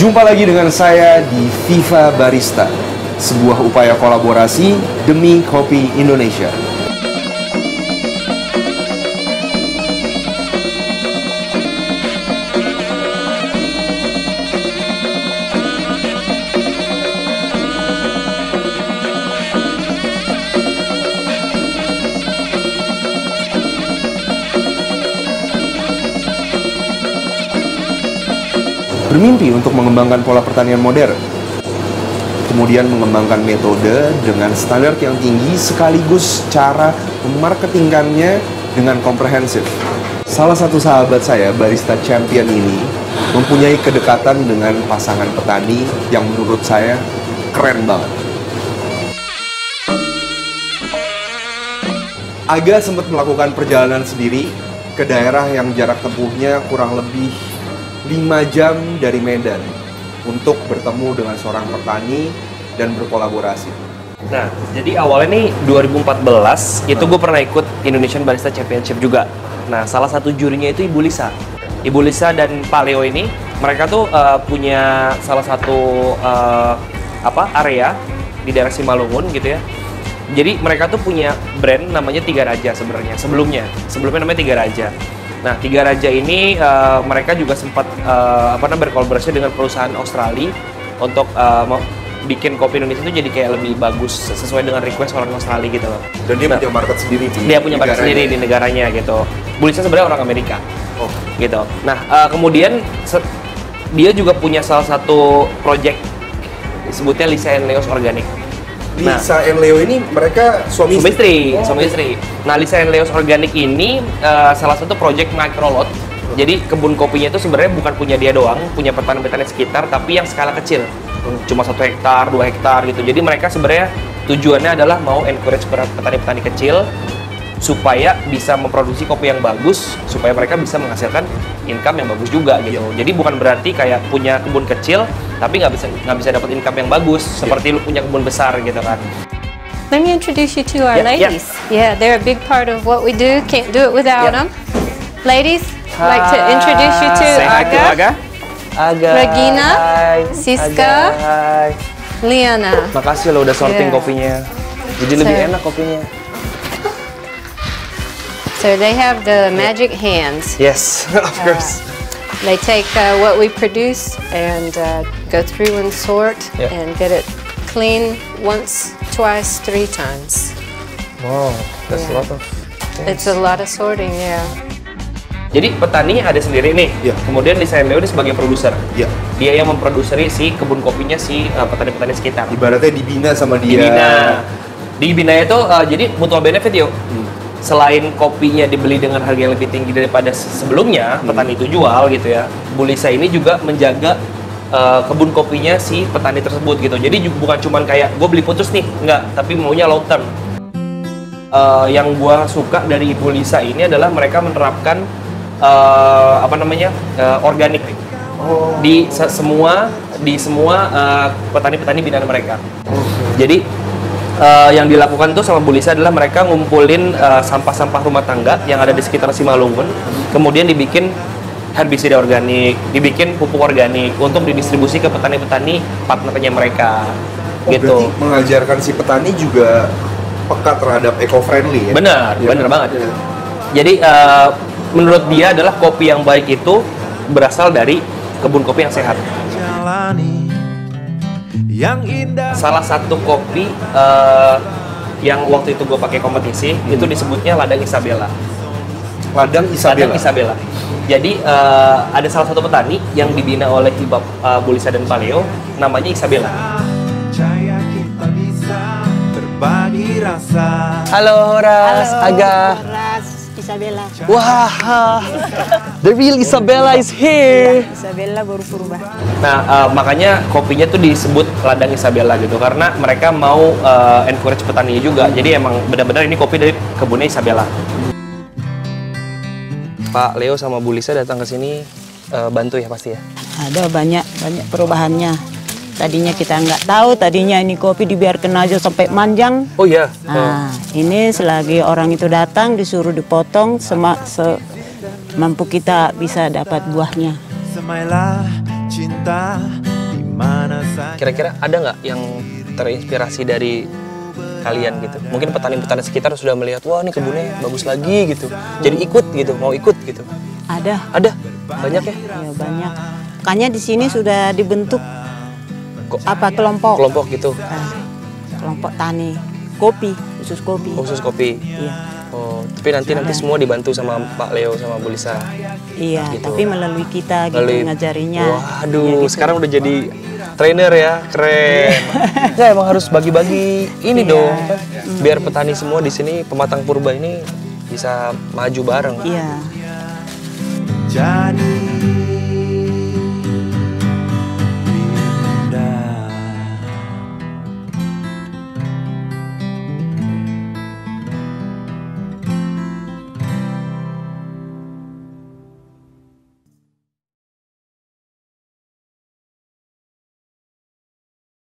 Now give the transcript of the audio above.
Jumpa lagi dengan saya di Viva Barista, sebuah upaya kolaborasi demi kopi Indonesia. Bermimpi untuk mengembangkan pola pertanian modern, kemudian mengembangkan metode dengan standar yang tinggi sekaligus cara memarketingkannya dengan komprehensif. Salah satu sahabat saya, Barista Champion ini, mempunyai kedekatan dengan pasangan petani yang menurut saya keren banget. Aga sempat melakukan perjalanan sendiri ke daerah yang jarak tempuhnya kurang lebih 5 jam dari Medan untuk bertemu dengan seorang petani dan berkolaborasi. Nah, jadi awalnya nih 2014 itu gue pernah ikut Indonesian Barista Championship juga. Nah, salah satu jurinya itu Ibu Lisa. Ibu Lisa dan Pak Leo ini, mereka tuh punya salah satu area di daerah Simalungun gitu ya. Jadi mereka tuh punya brand namanya Tiga Raja sebenarnya. Sebelumnya namanya Tiga Raja. Nah, Tiga Raja ini mereka juga sempat berkolaborasi dengan perusahaan Australia untuk bikin kopi Indonesia itu jadi kayak lebih bagus sesuai dengan request orang Australia gitu loh. Dan dia punya market sendiri. Dia punya market sendiri di negaranya gitu. Bu Lisa sebenarnya orang Amerika. Oh, gitu. Nah, kemudian dia juga punya salah satu project sebutnya Lisa and Leo's Organic. Lisa and Leo ini mereka suami istri. Nah, Lisa and Leo's Organic ini salah satu project microlot. Jadi kebun kopinya itu sebenarnya bukan punya dia doang, punya petani-petani sekitar, tapi yang skala kecil, cuma 1 hektar, 2 hektar gitu. Jadi mereka sebenarnya tujuannya adalah mau encourage petani-petani kecil supaya bisa memproduksi kopi yang bagus, supaya mereka bisa menghasilkan income yang bagus juga gitu. Yeah. Jadi bukan berarti kayak punya kebun kecil tapi nggak bisa dapat income yang bagus seperti lu punya kebun besar gitu kan. Let me introduce you to our ladies. Yeah, they're a big part of what we do. Can't do it without them. Ladies, I'd like to introduce you to Aga, Regina, Siska, Liana. Makasih lo udah sorting kopinya. Jadi lebih enak kopinya. So they have the magic hands. Yes, of course. They take what we produce and go through and sort and get it clean once, twice, 3 times. Wow, that's a lot of things. It's a lot of sorting, yeah. Jadi petani ada sendiri nih. Yeah. Kemudian Lisa and Leo sebagai produser. Yeah. Dia yang memproduksi si kebun kopinya si petani-petani sekitar. Ibaratnya dibina sama dia. Dibina itu jadi mutual benefit yuk. Selain kopinya dibeli dengan harga yang lebih tinggi daripada sebelumnya, petani itu jual gitu ya. Bu Lisa ini juga menjaga kebun kopinya si petani tersebut gitu. Jadi bukan cuma kayak gue beli putus nih, enggak, tapi maunya long term. Yang gue suka dari Bu Lisa ini adalah mereka menerapkan organik di semua petani-petani binaan mereka. Jadi yang dilakukan tuh sama Bu Lisa adalah mereka ngumpulin sampah-sampah rumah tangga yang ada di sekitar Simalungun, kemudian dibikin herbisida organik, dibikin pupuk organik untuk didistribusi ke petani-petani partnernya mereka. Gitu. Berarti mengajarkan si petani juga peka terhadap eco-friendly ya? Benar banget. Ya. Jadi menurut dia adalah kopi yang baik itu berasal dari kebun kopi yang sehat. Salah satu kopi yang waktu itu gue pakai kompetisi itu disebutnya Ladang Isabella. Ladang Isabella. Jadi ada salah satu petani yang dibina oleh Bu Lisa dan Pak Leo, namanya Isabella. Halo Ras, Aga. Isabella. Wah, the real Isabella is here. Isabella baru Purba. Nah, makanya kopinya tuh disebut Ladang Isabella gitu karena mereka mau encourage petani juga. Jadi emang benar-benar ini kopi dari kebunnya Isabella. Pak Leo sama Bu Lisa datang ke sini bantu ya pasti ya. Ada banyak perubahannya. Tadinya kita nggak tahu, tadinya ini kopi dibiarkan aja sampai manjang. Oh iya. Nah, ini selagi orang itu datang disuruh dipotong semampu kita bisa dapat buahnya. Semailah cinta. Kira-kira ada nggak yang terinspirasi dari kalian gitu? Mungkin petani-petani sekitar sudah melihat, wah ini kebunnya bagus lagi gitu. Jadi ikut gitu, mau ikut gitu. Ada? Banyak ya? Ya banyak. Makanya di sini sudah dibentuk apa kelompok? Kelompok gitu. Kelompok tani kopi, khusus kopi. Khusus kopi. Iya. Oh, tapi nanti semua dibantu sama Pak Leo sama Bu Lisa. Iya, gitu. Tapi melalui kita gitu ngajarinya. Waduh, ya gitu. Sekarang udah jadi trainer ya, keren. Nah, emang harus bagi-bagi ini iya. Dong, kan? Biar petani semua di sini Pematang Purba ini bisa maju bareng. Iya. Jadi